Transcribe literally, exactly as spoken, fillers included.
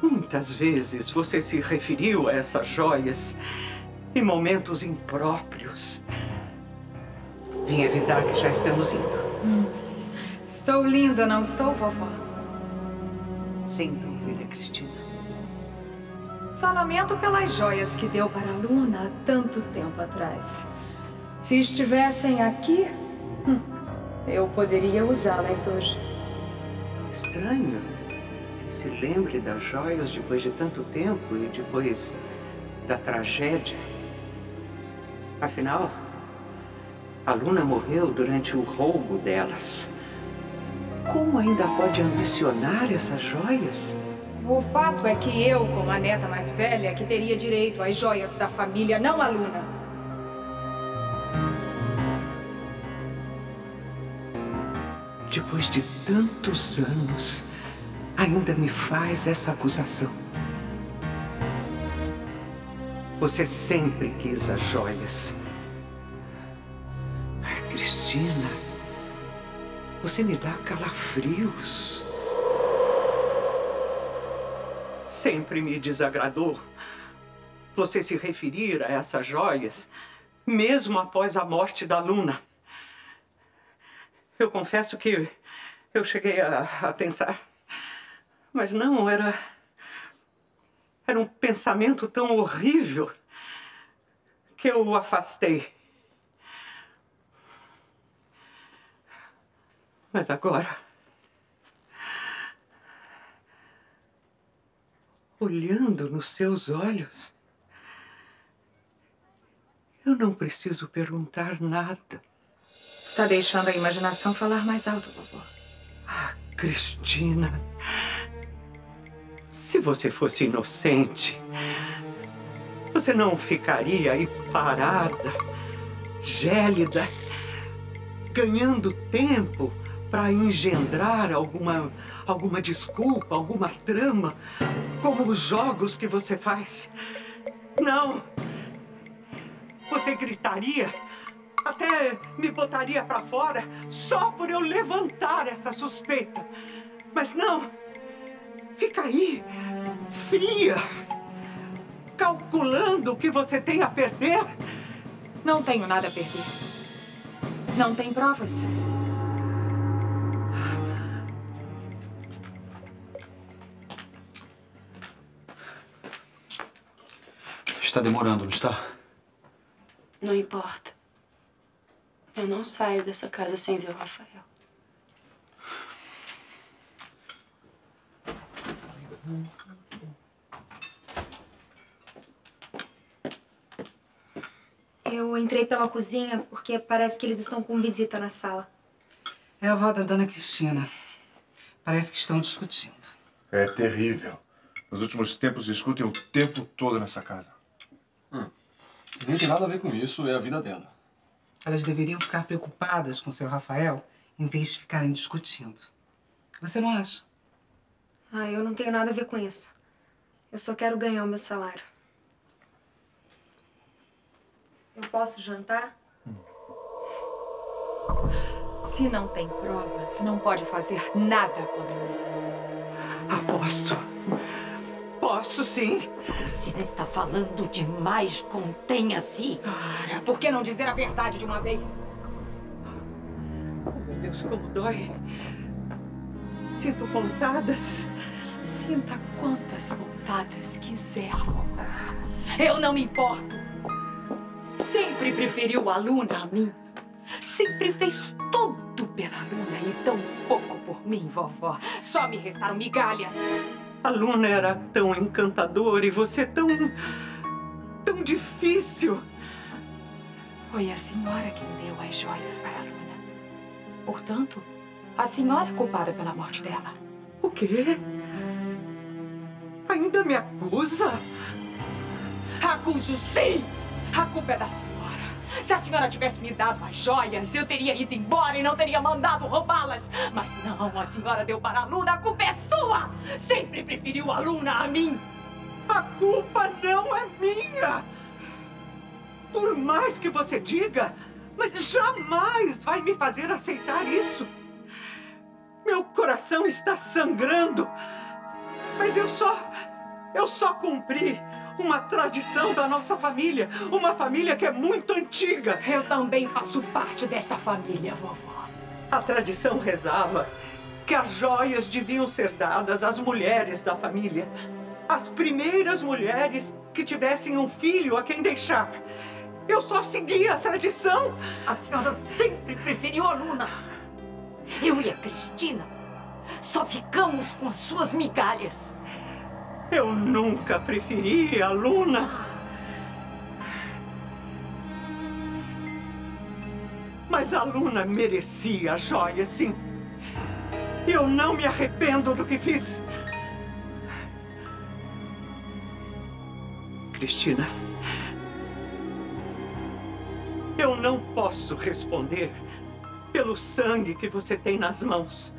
Muitas vezes você se referiu a essas joias em momentos impróprios. Vim avisar que já estamos indo. Hum. Estou linda, não estou, vovó? Sem dúvida, Cristina. Só lamento pelas joias que deu para a Luna há tanto tempo atrás. Se estivessem aqui, hum, eu poderia usá-las hoje. Estranho que se lembre das joias depois de tanto tempo e depois da tragédia. Afinal, a Luna morreu durante o roubo delas. Como ainda pode ambicionar essas joias? O fato é que eu, como a neta mais velha, que teria direito às joias da família, não a Luna. Depois de tantos anos, ainda me faz essa acusação. Você sempre quis as joias. Cristina, você me dá calafrios. Sempre me desagradou você se referir a essas joias, mesmo após a morte da Luna. Eu confesso que eu cheguei a, a pensar, mas não, era, era um pensamento tão horrível que eu o afastei. Mas agora, olhando nos seus olhos, eu não preciso perguntar nada. Está deixando a imaginação falar mais alto, vovó. Ah, Cristina, se você fosse inocente, você não ficaria aí parada, gélida, ganhando tempo para engendrar alguma, alguma desculpa, alguma trama, como os jogos que você faz. Não! Você gritaria, até me botaria para fora só por eu levantar essa suspeita. Mas não! Fica aí, fria, calculando o que você tem a perder. Não tenho nada a perder. Não tem provas. Está demorando, não está? Não importa. Eu não saio dessa casa sem ver o Rafael. Eu entrei pela cozinha porque parece que eles estão com visita na sala. É a avó da dona Cristina. Parece que estão discutindo. É terrível. Nos últimos tempos discutem o tempo todo nessa casa. Hum. Nem tem nada a ver com isso, é a vida dela. Elas deveriam ficar preocupadas com o seu Rafael em vez de ficarem discutindo. Você não acha? Ah, eu não tenho nada a ver com isso. Eu só quero ganhar o meu salário. Eu posso jantar? Hum. Se não tem provas, não pode fazer nada contra mim. Aposto. Posso sim. Cristina está falando demais. Contenha-se. Ah, por que não dizer a verdade de uma vez? Meu Deus, como dói. Sinto pontadas. Sinta quantas pontadas quiser, vovó. Eu não me importo. Sempre preferiu a Luna a mim. Sempre fez tudo pela Luna e tão pouco por mim, vovó. Só me restaram migalhas. A Luna era tão encantadora e você tão... tão difícil. Foi a senhora quem deu as joias para a Luna. Portanto, a senhora é culpada pela morte dela. O quê? Ainda me acusa? Acuso sim! A culpa é da senhora. Se a senhora tivesse me dado as joias, eu teria ido embora e não teria mandado roubá-las. Mas não, a senhora deu para a Luna, a culpa é sua! Sempre preferiu a Luna a mim. A culpa não é minha! Por mais que você diga, mas jamais vai me fazer aceitar isso. Meu coração está sangrando, mas eu só... Eu só cumpri uma tradição da nossa família, uma família que é muito antiga. Eu também faço parte desta família, vovó. A tradição rezava que as joias deviam ser dadas às mulheres da família. As primeiras mulheres que tivessem um filho a quem deixar. Eu só seguia a tradição. A senhora sempre preferiu a Luna. Eu e a Cristina só ficamos com as suas migalhas. Eu nunca preferi a Luna. Mas a Luna merecia a joia, sim. Eu não me arrependo do que fiz. Cristina, eu não posso responder pelo sangue que você tem nas mãos.